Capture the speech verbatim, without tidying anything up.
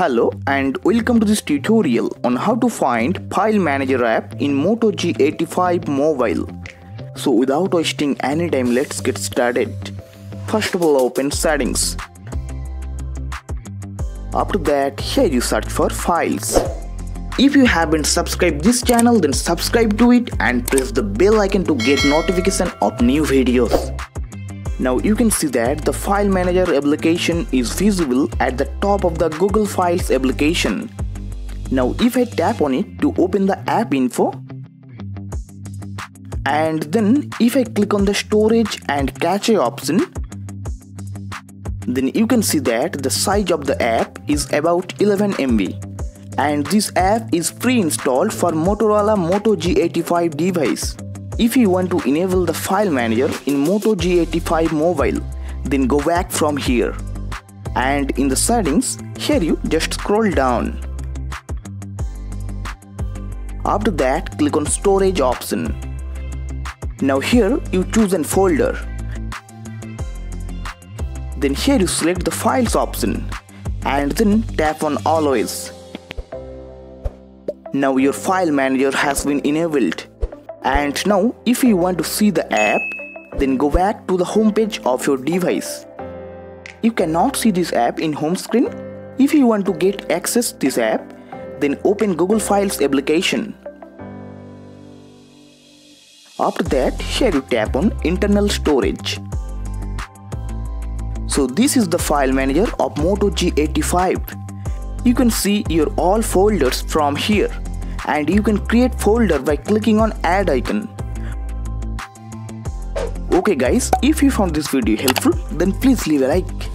Hello and welcome to this tutorial on how to find File Manager app in Moto G eighty-five mobile. So without wasting any time, let's get started. First of all, open settings. After that, here you search for files. If you haven't subscribed this channel, then subscribe to it and press the bell icon to get notification of new videos. Now you can see that the File Manager application is visible at the top of the Google Files application. Now if I tap on it to open the app info, and then if I click on the storage and cache option, then you can see that the size of the app is about eleven megabytes. And this app is pre-installed for Motorola Moto G eighty-five device. If you want to enable the File Manager in Moto G eighty-five mobile, then go back from here. And in the settings, here you just scroll down. After that, click on storage option. Now here you choose a folder. Then here you select the files option. And then tap on always. Now your File Manager has been enabled. And now if you want to see the app, then go back to the home page of your device. You cannot see this app in home screen. If you want to get access to this app, then open Google Files application. After that, here you tap on internal storage. So this is the File Manager of Moto G eighty-five. You can see your all folders from here. And you can create folder by clicking on add icon. Okay guys, if you found this video helpful, then please leave a like.